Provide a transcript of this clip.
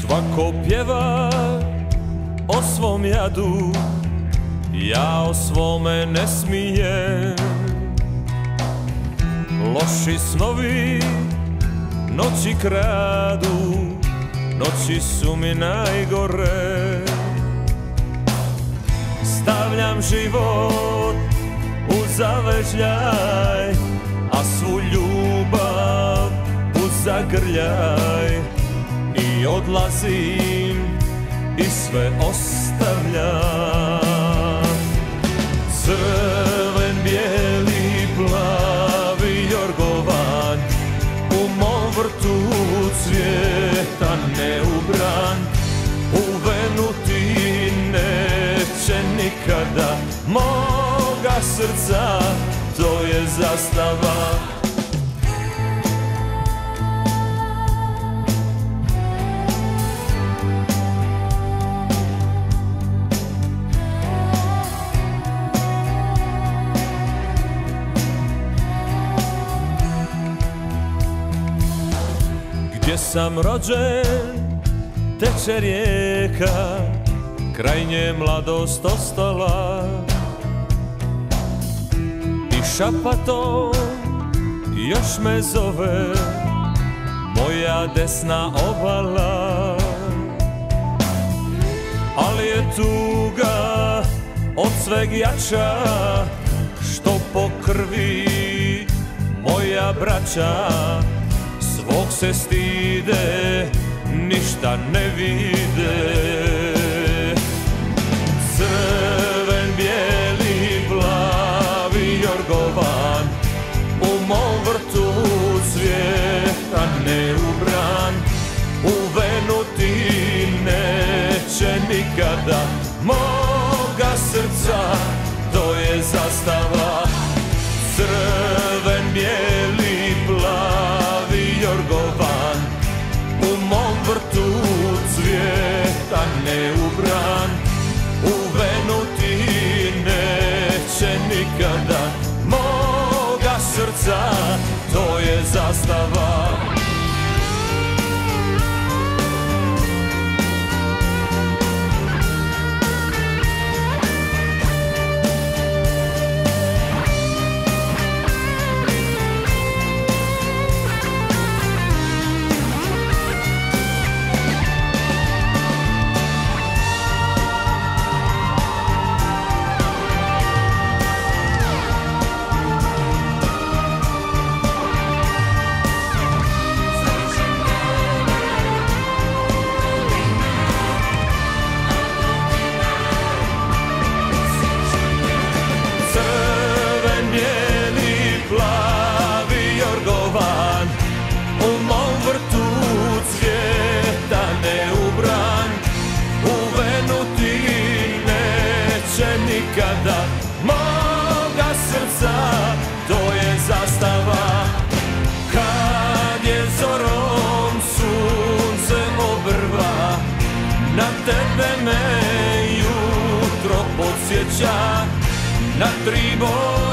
Svako pjeva o svom jadu, ja o svome ne smijem. Loši snovi noći kradu, noći su mi najgore. Stavljam život u zavežljaj, a svu ljubav u zagrljaj. I odlazim i sve ostavljam. Crven, bijeli, plavi jorgovan u mom vrtu cvjeta neubran. U venu ti neće nikada moga srca, to je zastava. Gdje sam rođen teče rijeka, kraj nje mladost ostala. I šapatom još me zove moja desna obala. Ali je tuga od sveg jača, što po krvi moja braća. Svog se stide, ništa ne vide. Crven, bijeli, plavi jorgovan u mom vrtu cvjeta neubran. U venu ti neće nikada moga srca, to je zastava. Crven, bijeli, plavi jorgovan u mom vrtu cvjeta neubran. U venu ti neće nikada moga srca, to je zastava. Nikada moga srca, to je zastava. Kad je zorom sunce obrva, na tebe me jutro podsjeća, na tri boje.